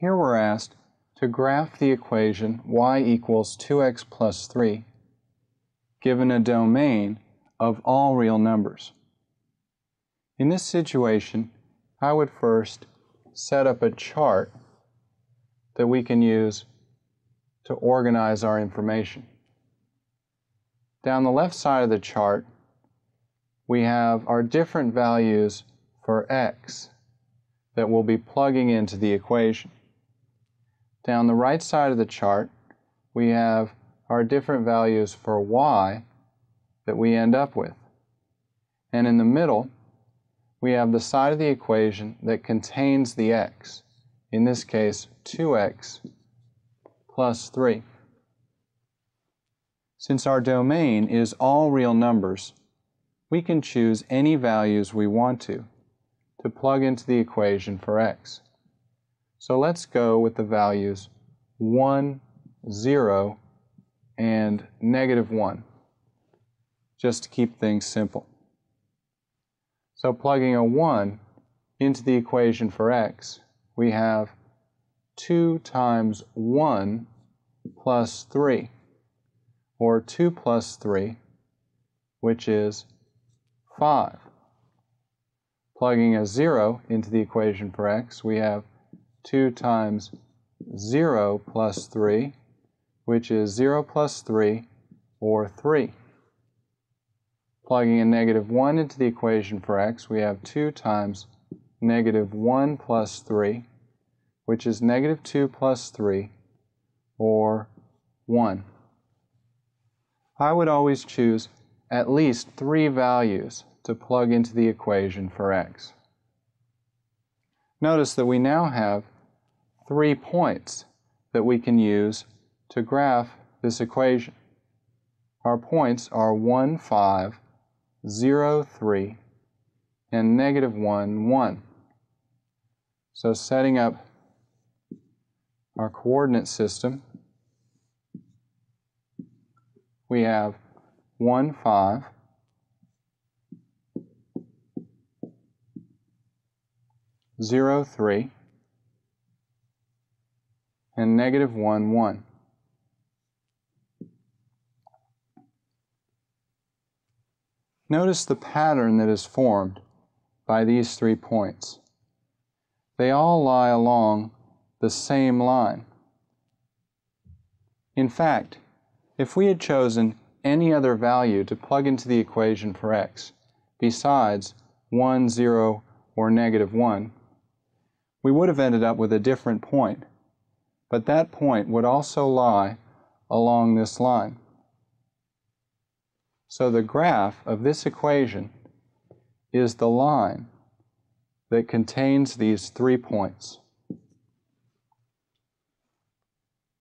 Here we're asked to graph the equation y equals 2x plus 3 given a domain of all real numbers. In this situation, I would first set up a chart that we can use to organize our information. Down the left side of the chart, we have our different values for x that we'll be plugging into the equation. Down the right side of the chart, we have our different values for y that we end up with. And in the middle, we have the side of the equation that contains the x, in this case 2x plus 3. Since our domain is all real numbers, we can choose any values we want to plug into the equation for x. So let's go with the values 1, 0, and negative 1, just to keep things simple. So plugging a 1 into the equation for x, we have 2 times 1 plus 3, or 2 plus 3, which is 5. Plugging a 0 into the equation for x, we have 2 times 0 plus 3, which is 0 plus 3, or 3. Plugging a negative 1 into the equation for x, we have 2 times negative 1 plus 3, which is negative 2 plus 3, or 1. I would always choose at least 3 values to plug into the equation for x. Notice that we now have 3 points that we can use to graph this equation. Our points are 1, 5, 0, 3, and negative 1, 1. So setting up our coordinate system, we have 1, 5, 0, 3, and negative 1, 1. Notice the pattern that is formed by these 3 points. They all lie along the same line. In fact, if we had chosen any other value to plug into the equation for x besides 1, 0, or negative 1, we would have ended up with a different point, but that point would also lie along this line. So the graph of this equation is the line that contains these 3 points.